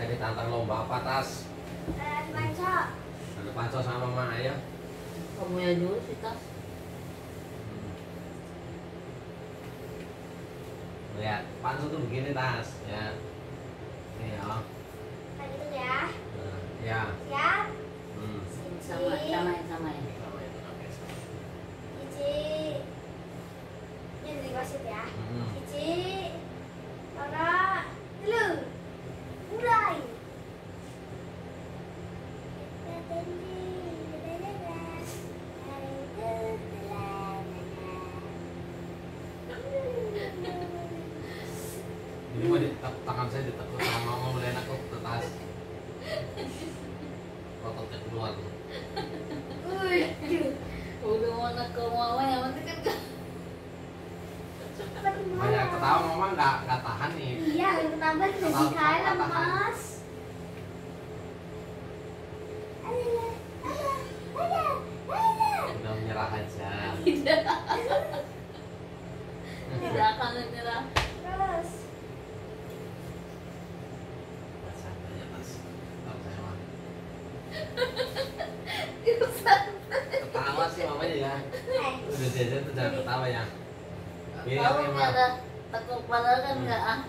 Saya ditantang lomba apa, Tas? Panco. Ada panco sama Mama, ayo. Kamu yang dulu sih, Tas. Lihat, panco tuh begini, Tas. Ya. Ini ya. Kayak gitu ya. Nah, ya. Siap. Sama ya. Kasih ya. Cici, para telur, mulai. Kita tunggu, beres. Hari itu telah menang. Ini mau tangan saya ditekuk sama Mama, mulai enak kok kertas. Prototnya keluar. Udah mau nakal Mama yang penting kan. Banyak ketawa Mama nggak tahan nih. Iya, yang ketawa lebih kaya Mas. Udah menyerah aja. Tidak akan menyerah. Terus. Santai Mas, ketawa sih Mama ya. Udah jajan tuh jangan ketawa ya. Kalau ada tekuk padahal kan enggak ah.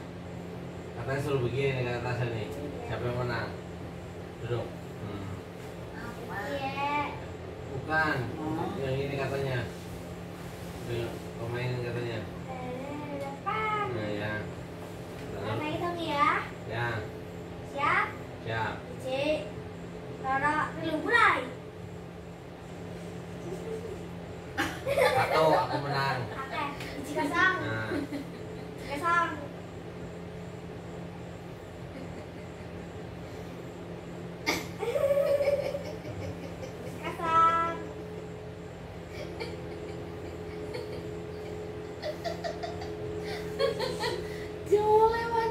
Katanya suruh begini dengan Tasya nih. Siapa yang menang? Duduk. Bukan. Yang ini katanya. Pemain katanya. Depan. Nah ya. Sama hitung ya. Ya. Siap. Siap. Cik. Taruh dulu mulai. Satu aku menang. Kasang, nah. Kasang. Kasang. Jauh lewat.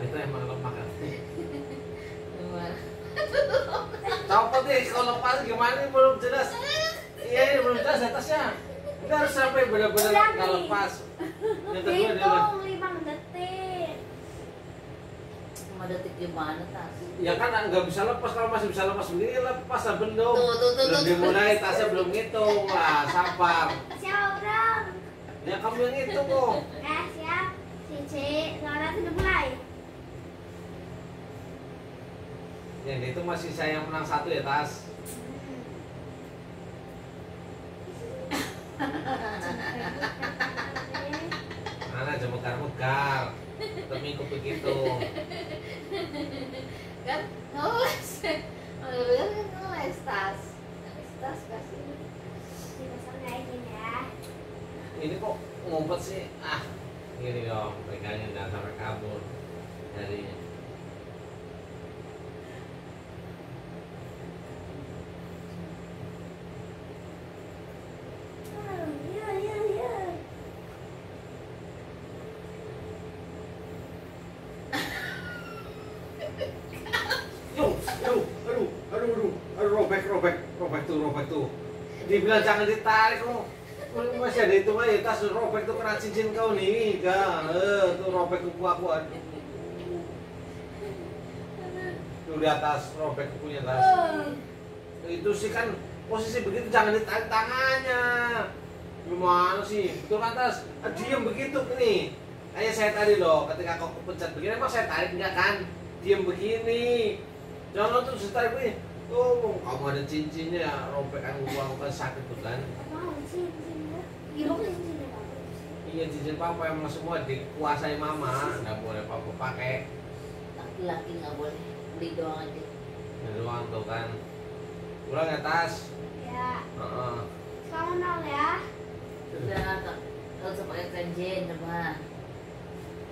Itu emang lemah kan? Lemah. Copot nih, kalau lepas gimana ini belum jelas. Iya ini belum jelas atasnya. Kita harus sampai benar-benar kalau lepas. Hitung 5 detik. 5 detik gimana Tas? Ya kan nggak bisa lepas, kalau masih bisa lepas begini lepas lah belum. Belum dimulai Tasnya belum ngitung lah, sabar. Siap dong. Ya kamu yang ngitung kok. Nah siap, Cici, Laura sudah mulai. Yang itu masih saya yang menang 1 ya Tas. Mana aja megar-megar. Temingku begitu. Kan ngeles. Bener kan ngeles Tas. Tas kasih. Ini pasangnya ini ya. Ini kok ngumpet sih? Ah, gini dong. Pegangnya jangan sampai kabur jarinya. Aduh, robek tuh. Dibilang jangan ditarik lo. Masih ada itu aja Tas, robek tuh kena cincin kau nih. Dah, tuh robek kuku aku. Aduh. Tuh di atas robek kukunya Tas. Itu sih kan posisi begitu jangan ditarik tangannya. Gimana sih? Tuh atas, diam begitu nih. Kayak saya tadi loh, ketika kau kepencet begini emang saya tarik enggak kan? Diam begini. Jangan tuh setarik begini. Oh, kamu ada cincinnya, robekan uang sakit tuh kan? Mau cincinnya? Iya cincin Papa emang semua dikuasai Mama, nggak boleh Papa pakai. Laki-laki nggak boleh, beli doang aja. Beli doang tuh kan? Ulang ya Tas? Ya. Kamu nol ya? Udah, kalau sepakai cincin coba.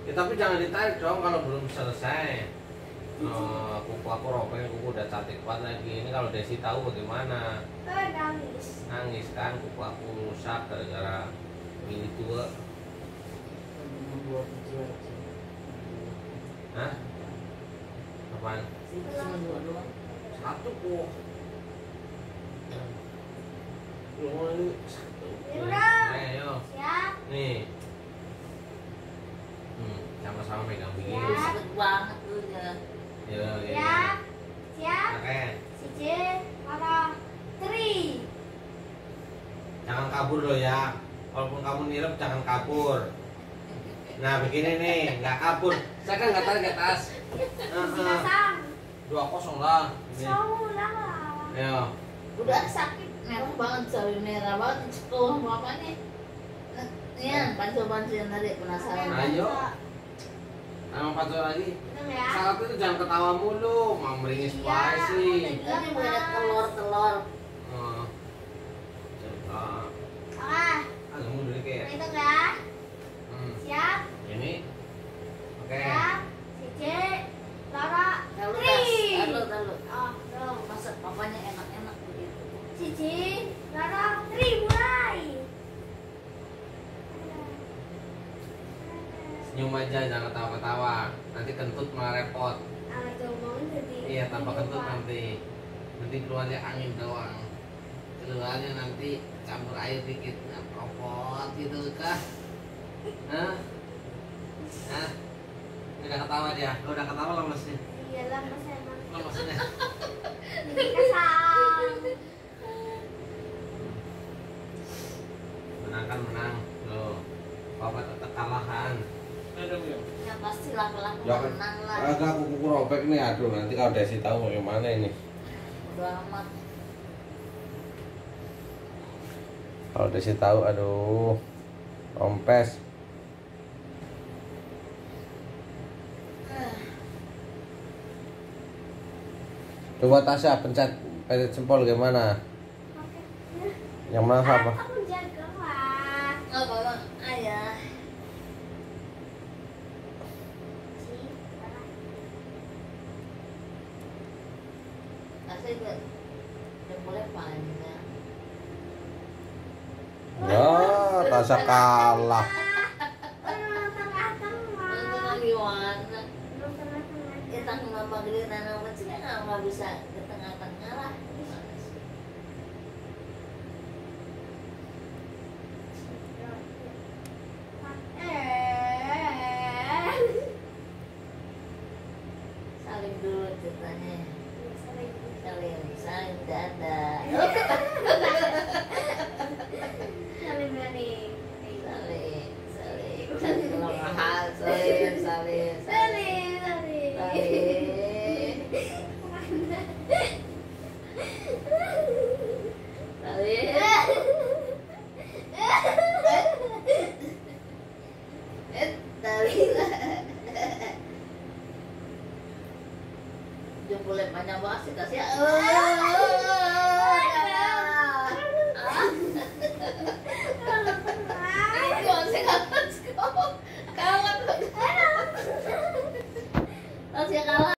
Ya tapi jangan ditarik dong kalau belum selesai. Aku rompeng, kuku udah cantik banget lagi. Ini kalau Desi tahu bagaimana? Nangis kan, kuku aku rusak gara-gara ini tua. Hah? Apaan? Satu kok. Ayo. Nih. Sama-sama megang begini. Cantik banget tuh ya. Ya, siap, three. Jangan kabur loh ya, walaupun kamu nirep jangan kabur. Nah begini nih, nggak kabur. Saya kan nggak tarik ke atas. 2-0 lah. Ya. Udah sakit merah banget, sawi merah banget. Sekolah mau apa nih? Nih, panco yang tadi penasaran. Ayo. Emang panco lagi? Salah itu jangan ketawa mulu, mau meringis spicy. Iya, ini banyak telur. Coba. Agak mundur dikit. Itu enggak? Siap. Ini. Oke. Siap. Cici, Lara, Lalu. Masak papanya enak-enak begitu. Cici, Lara, mulai. Senyum aja, jangan ketawa-ketawa. Nanti kentut malah repot. Iya, tambah kentut nanti. Nanti keluarnya angin doang. Keluarnya nanti campur air dikit, propot gitu kah? Hah? Udah ketawa dia. Lo udah ketawa lemesnya? Iya, lemesnya emang. Lemesnya. Menang. Lo, papa tetap kalahan. Ya pasti laku-laku menang lah. Agak kuku robek nih, aduh nanti kalau Desi tahu gimana ini. Udah amat. Kalau Desi tahu, aduh, rompes. Coba Tasya pencet jempol gimana? Yang mana apa? Aku jaga lah. Nggak apa-apa, ayah. Ya, Tasya kalah. Tengah-tengah bisa ke tengah-tengah lah. Salim dulu ceritanya. Salim dada. Salim.